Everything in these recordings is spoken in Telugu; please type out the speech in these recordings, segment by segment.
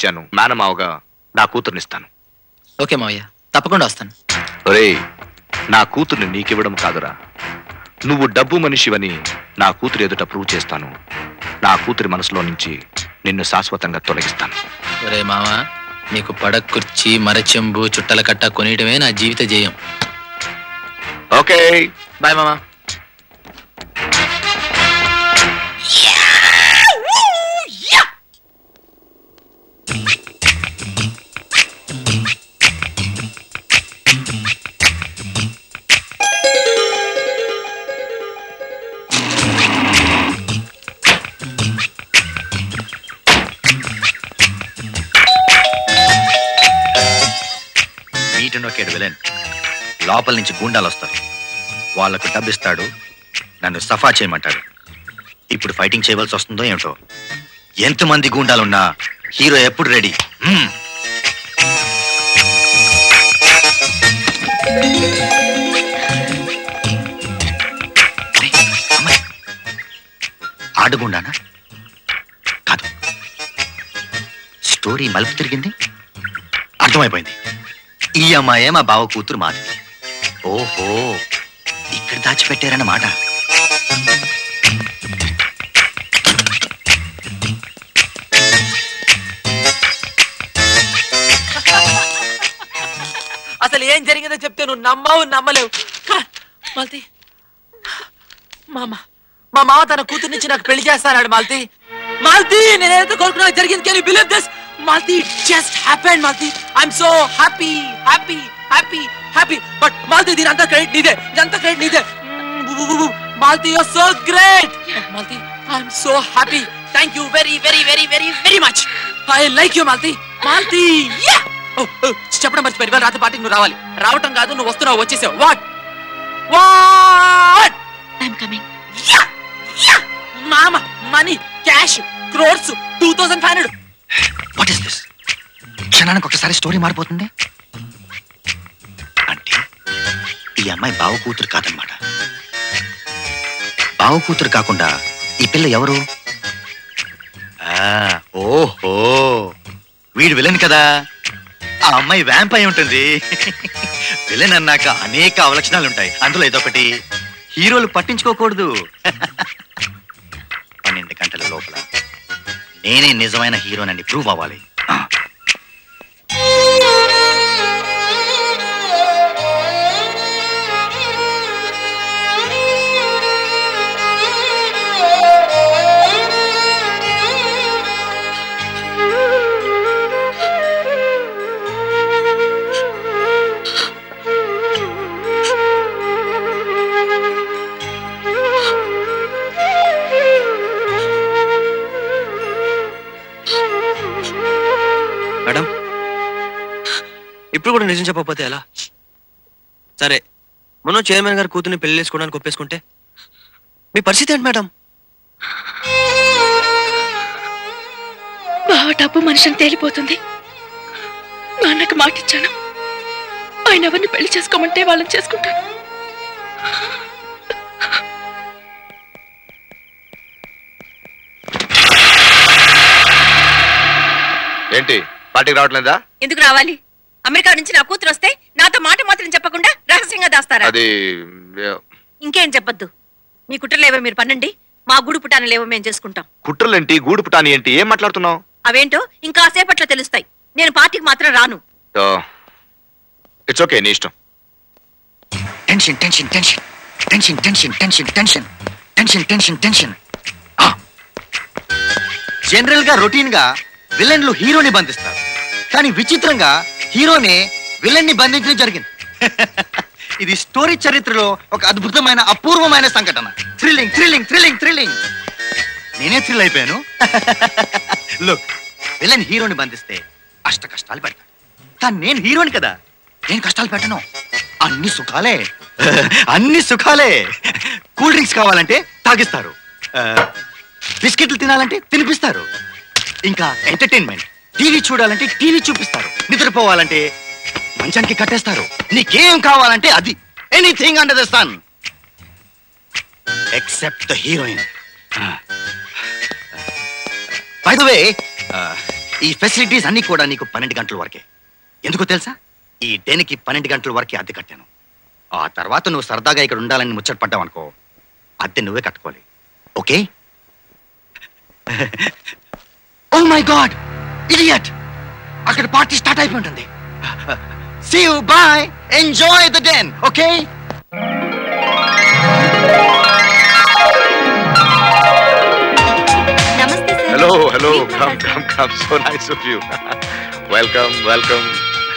ఇచ్చాను, మేనమావగా నా కూతుర్నిస్తాను. ఓకే మావయ్య, తప్పకుండా వస్తాను. ఒరే, నా కూతుర్ని నీకివ్వడం కాదురా, నువ్వు డబ్బు మనిషివని నా కూతురు ఎదుట ప్రూవ్ చేస్తాను. నా కూతురి మనసులో నుంచి నిన్ను శాశ్వతంగా తొలగిస్తాను. ఒరే మావా, నీకు పడకుర్చి, మరచెంబు, చుట్టల కట్ట కొనియటమే నా జీవిత జయం. ఓకే, బాయ్ మామా. లోపల నుంచి గుండాలు వస్తారు, వాళ్లకు డబ్బిస్తాడు, నన్ను సఫా చేయమంటాడు. ఇప్పుడు ఫైటింగ్ చేయవలసి వస్తుందో ఏమిటో. ఎంతమంది గుండాలున్నా హీరో ఎప్పుడు రెడీ. ఆడుగుండానా కాదు, స్టోరీ మలుపు తిరిగింది, అర్థమైపోయింది. ఈ అమ్మాయే మా బావ కూతురు మాది. ఓహో, ఇక్కడ దాచిపెట్టారన్నమాట. అసలు ఏం జరిగిందో చెప్తే నువ్వు నమ్మవు, నమ్మలేవు. మాల్తి, మా మామ తన కూతురు నుంచి నాకు పెళ్లి చేస్తానాడు. మాల్తి, మాల్తి, నేనేదో కోరుకున్నా జరిగింది. Can you believe this? Malti, it just happened, Malti. I'm so happy. But Malti, didn't credit neither. Malti, you're so great. Malti, I'm so happy. Thank you very much. I like you, Malti. Yeah. Oh, చెప్పడం మర్చిపోయి వాళ్ళ రాత్రి పార్టీకి నువ్వు రావాలి. రావటం కాదు, నువ్వు వస్తున్నావు, వచ్చేసావు. What? I'm coming. Yeah. Mama, money, cash, crores, 2500. What is this? క్షణానికి ఒకసారి స్టోరీ మారిపోతుంది. అంటే ఈ అమ్మాయి బావ కూతురు కాదనమాట. బావ కూతురు కాకుండా ఈ పిల్ల ఎవరు? ఓహో, వీడు విలన్ కదా, ఆ అమ్మాయి వ్యాంప్ అయి ఉంటుంది. విలన్ అన్నాక అనేక అవలక్షణాలు ఉంటాయి, అందులో ఇదొకటి హీరోలు పట్టించుకోకూడదు. 12 గంటల లోపల నేనే నిజమైన హీరోనని ప్రూవ్ అవ్వాలి. ఇప్పుడు కూడా నిజం చెప్పకపోతే ఎలా? సరే, మనం చైర్మన్ గారు కూతుర్ని పెళ్లి చేసుకోవడానికి ఒప్పేసుకుంటే మీ పరిస్థితి ఏంటి మేడం? బావ డబ్బు మనిషిని తేలిపోతుంది. నాన్నకు మాటిచ్చాను, ఆయన ఎవరిని పెళ్లి చేసుకోమంటే వాళ్ళని చేసుకుంటాను. ఏంటి పార్టీకి రావట్లేదా? ఎందుకు రావాలి? అమెరికా నుంచి నా కూతురు వస్తే నాతో మాట మాత్రం చెప్పకుండా రహస్యంగా దాస్తారా? అది ఇంకేం చెప్పద్దు. మీ కుట్రలేవో మీరు పన్నండి, మా గూడు పుటాని లేవో మేము చేసుకుంటాం. కుట్రలేంటి, గూడు పుటాని ఏంటి, ఏం మాట్లాడుతున్నావు? అవేంటో ఇంకా సేపట్లో తెలుస్తాయి. నేను పార్టీకి మాత్రం రాను. ఇట్స్ ఓకే, నీ ఇష్టం. టెన్షన్. జనరల్ గా రొటీన్ గా విలన్లు హీరోని బంధిస్తారు, కానీ విచిత్రంగా హీరోనే విలన్ని బంధించడం జరిగింది. ఇది స్టోరీ చరిత్రలో ఒక అద్భుతమైన అపూర్వమైన సంఘటన. థ్రిల్లింగ్. నేనే థ్రిల్ అయిపోయాను. లుక్, విలన్ హీరోని బంధిస్తే అష్ట కష్టాలు పెడతాను, కానీ నేను హీరోని కదా, నేను కష్టాలు పెట్టను. అన్ని సుఖాలే. కూల్ డ్రింక్స్ కావాలంటే తాగిస్తారు, బిస్కెట్లు తినాలంటే తినిపిస్తారు, ఇంకా ఎంటర్టైన్మెంట్, టీవీ చూడాలంటే టీవీ చూపిస్తారు, నిద్రపోవాలంటే మంచానికి కట్టేస్తారు, నీకేం కావాలంటే అది. Anything under the sun except the heroine. By the way, facilities अन्नी कोड़ा नीकु 12 गंटल वरके एंदुको तेलुसा ई डेनिकी 12 गंटल वरके अद्दे कट्टानु आ तर्वात नुव्वु सरदागा इक्कड उंडालनि मुच्चटपड्डावु अनुको अद्दे नुव्वे कट्टुकोवाली okay oh my god idiot अक्कड पार्टी स्टार्ट अयिपोतुंदी see you bye enjoy the den okay Hello, hello. Come, come, come. So nice of you. Welcome, welcome,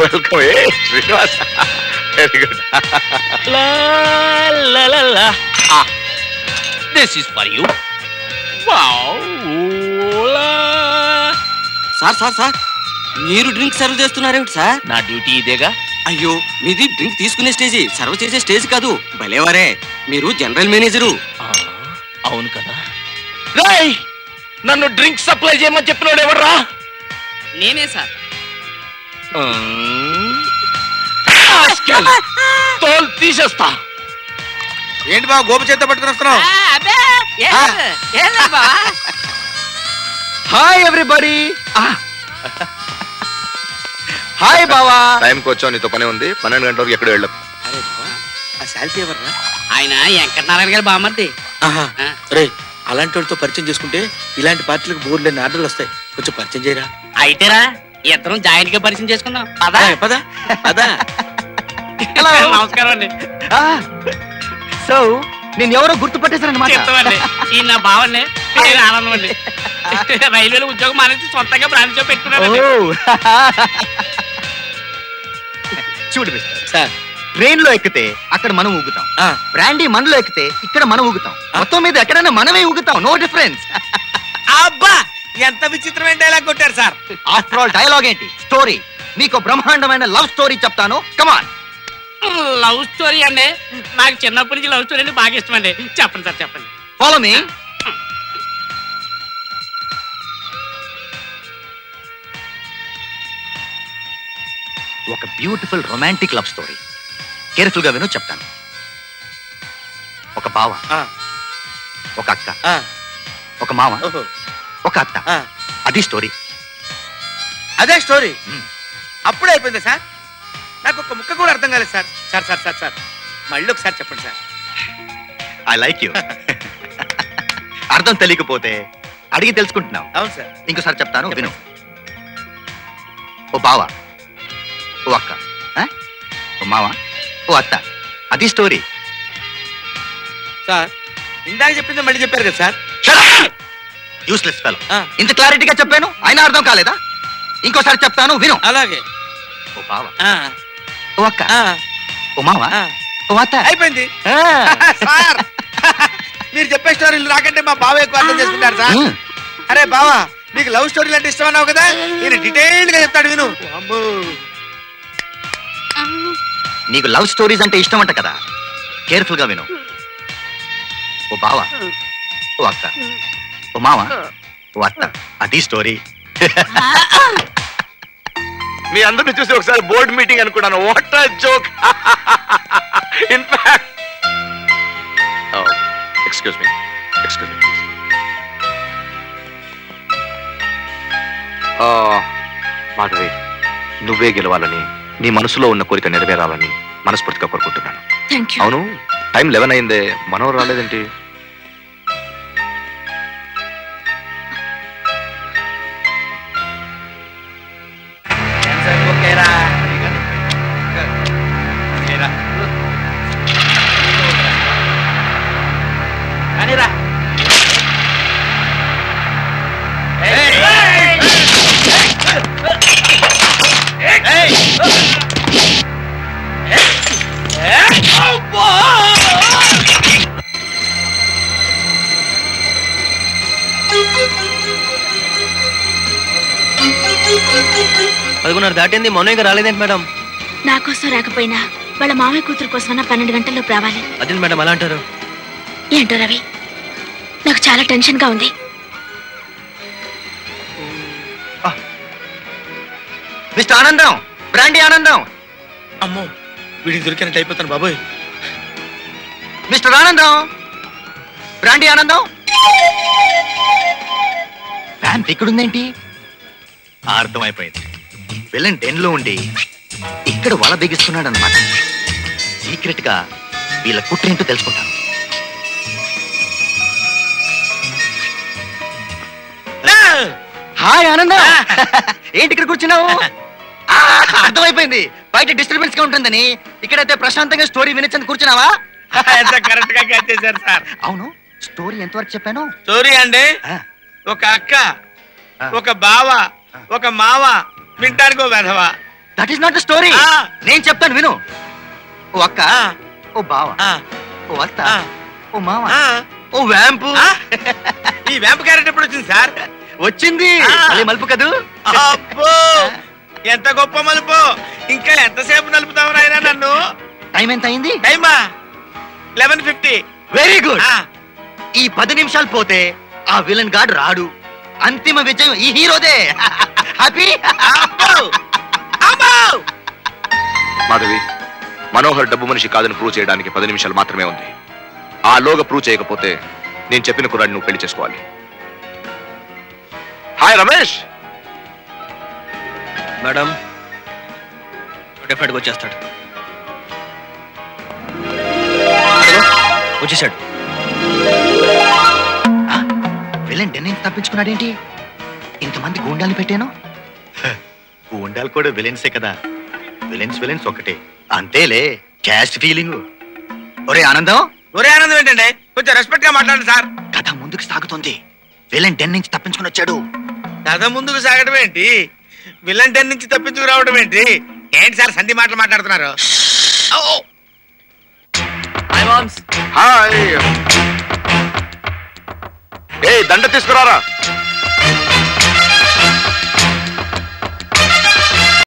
welcome. Hey, Srinivas. Very good. La la la la. Ah, this is for you. Wow. La. Sir, sir, sir. మీరు డ్రింక్ సర్వ్ చేస్తున్నారేంటి సార్? నా డ్యూటీ ఇదేగా. అయ్యో, మీది డ్రింక్ తీసుకునే స్టేజీ, సర్వ్ చేసే స్టేజ్ కాదు. భలేవారే. మీరు జనరల్ మేనేజరు. అవును కదా. రేయ్ నన్ను డ్రింక్ సప్లై చేయమని చెప్పినోడు ఎవర్రా? నేనే సార్. తోలు తీసేస్తా. ఏంటి బావ గోపి చేత పట్టుకొని వస్తున్నావు? అబ్బే ఏంలా బావ. Hi everybody. హాయ్ బావా. టైంకి వచ్చావు, నీతో పనే ఉంది. 12 గంటల వరకు ఎక్కడ వెళ్ళకు. అరే బావా, ఆ శాల్తీ ఎవర్రా? ఆయన వెంకటనారాయణ గారి బామ్మర్ది. రే అలాంటి పరిచయం చేసుకుంటే ఇలాంటి పార్టీలకు బోర్డు లేని ఆర్డర్లు వస్తాయి. కొంచెం పరిచయం చేయరా. అయితేరా ఇద్దరం జాయింట్ గా పరిచయం చేసుకుందాం. నమస్కారం అండి. సో నేను ఎవరో గుర్తుపట్టేశారనమాట. ఈ నా బావనే ఆనందం అండి. రైల్వేలో ఉద్యోగం మానేసి సొంతంగా బ్రాంచ్ పెట్టుకున్నాను. చూడు సార్, ట్రైన్ లో ఎక్కితే అక్కడ మనం ఊగుతాం, బ్రాండీ మనలో ఎక్కితే ఇక్కడ మనం ఊగుతాం, మొత్తం మీద ఎక్కడైనా మనమే ఊగుతాం. No difference. అబ్బా, ఎంత విచిత్రమైన డైలాగ్ కొట్టారు సార్. ఆఫ్టర్ ఆల్ డైలాగ్ ఏంటి, స్టోరీ. మీకు బ్రహ్మాండమైన లవ్ స్టోరీ చెప్తాను. కమాన్. లవ్ స్టోరీ అండి, నాకు చిన్నప్పటి నుంచి లవ్ స్టోరీ అంటే బాగా ఇష్టం అండి. చెప్పండి సార్, చెప్పండి. Follow me. ఒక beautiful romantic love story. Careful గా విను, చెప్తాను. ఒక బావ, ఒక అక్క, ఒక మామ, ఒక అత్త. అది స్టోరీ. అదే స్టోరీ అప్పుడే అయిపోయింది సార్. నాకు ఒక ముక్క కూడా అర్థం కాలేదు sir. Sir sir sir sir మళ్ళీ ఒకసారి చెప్పండి సార్. I like you. అర్థం తెలియకపోతే అడిగి తెలుసుకుంటున్నావు. అవును సార్. ఇంకోసారి చెప్తాను, విను. ఓ బావ, ఓ అక్క, ఓ మామ, ఓ అత్త. అది స్టోరీ సార్. ఇందాక చెప్పింది మళ్ళీ చెప్పారు కదా సార్. Useless fellow. ఇంత క్లారిటీగా చెప్పాను, అయినా అర్థం కాలేదా? ఇంకోసారి చెప్తాను, విను. అలాగే. ఓ బావ, ఓ అక్క, ఓ మామ, ఓ అత్త. అయిపోయింది సార్. మీరు చెప్పే స్టోరీలు రాకంటే మా బావ ఎక్కువ అర్థం చేసుకుంటారు సార్. అరే బావా, నీకు లవ్ స్టోరీలు అంటే ఇష్టం అన్నావు కదా, నేను డీటెయిల్డ్ గా చెప్తాడు, విను. నీకు లవ్ స్టోరీస్ అంటే ఇష్టం అంట కదా, కేర్ఫుల్ గా విను. ఓ బావ, ఓ అక్క, ఓ మామ, ఓ అత్త. అది స్టోరీ. మీ అందరిని చూసి ఒకసారి బోర్డ్ మీటింగ్ అనుకున్నాను. What a joke. In fact excuse me, excuse me. Madhavi, నువ్వే గెలవాలని, నీ మనసులో ఉన్న కోరిక నెరవేరాలని మనస్ఫూర్తిగా కోరుకుంటున్నాను. అవును, టైం 11 అయిందే, మనం రాలేదేంటి? దాటింది, మనోయ్య రాలేదేంటి మేడం? నా కోసం రాకపోయినా వాళ్ళ మామయ్య కూతురు కోసం 12 గంటల్లో రావాలి. అదేంటి మేడం అలా అంటారు? ఏంటో రవి, నాకు చాలా టెన్షన్ గా ఉంది. మిస్టర్ ఆనందం, బ్రాండీ ఆనందం. అమ్మో, వీడికి దొరికినట్టు అయిపోతాను బాబోయ్. Mister Anandam, brandy Anandam. Bank ఇక్కడుందేంటి? అర్థమైపోయింది. విలన్ 10 లో ఉండి ఇక్కడ వల బిగిస్తున్నాడు అన్నమాట. సీక్రెట్ గా వీళ్ళ కుట్ర ఏంటో తెలుసుకుంటాను. హాయ్ ఆనంద, ఏంటి ఇక్కడ కూర్చున్నావు? అర్థమైపోయింది, బయట డిస్టర్బెన్స్ గా ఉంటుందని. ఇక్కడైతే ప్రశాంతంగా స్టోరీ వినొచ్చని కూర్చున్నావా? అవును, స్టోరీ ఎంతవరకు చెప్పాను? స్టోరీ అండి, ఒక అక్క, ఒక బావ, ఒక మావ, వింటానికి ఓ వెధవా. That is not the story. నేను చెప్తాను విను. ఓ అక్క, ఓ బావ, ఓ అత్త, ఓ మావ, ఓ వ్యాంపు. ఈ వ్యాంపు క్యారెక్టర్ ఎప్పుడు వచ్చింది సార్? వచ్చింది మలుపు కదూ. ఎంత గొప్ప మలుపు! ఇంకా ఎంతసేపు నలుపుతావు నాయనా నన్ను? టైం ఎంత అయింది? టైమా 11:50. Very good. ఈ 10 నిమిషాలు పోతే ఆ విలన్ గాడు రాడు. అంతిమ విజయం ఈ హీరోదే. హ్యాపీ? మాధవి, మనోహర్ డబ్బు మనిషి కాదని ప్రూవ్ చేయడానికి 10 నిమిషాలు మాత్రమే ఉంది. ఆ లోగా ప్రూవ్ చేయకపోతే నేను చెప్పిన కుర్రాడిని నువ్వు పెళ్లి చేసుకోవాలి. హాయ్ రమేష్. మేడం, డెఫినెట్గా వచ్చేస్తాడు. వచ్చేసాడు. విలన్ డెన్నింగ్ తప్పించుకున్నాడేంటి? ఇంతమంది గూండాలు పెట్టాను. గూండాలు కూడా విలన్సే కదా. విలన్స్ విలన్స్ ఒక్కటే, అంతేలే. Caste feeling. ఒరే ఆనందం, ఒరే ఆనందం ఏంటంటే కొంచెం రెస్పెక్ట్ గా మాట్లాడండి సార్. కథ ముందుకు సాగుతుంది. విలన్ డెన్ నుంచి తప్పించుకుని వచ్చాడు. కథ ముందుకు సాగడం ఏంటి? విలన్ డెన్ నుంచి తప్పించుకు రావడం ఏంటి? ఏంటి సార్ సంధి మాటలు మాట్లాడుతున్నారు? దండ తీసుకురారా.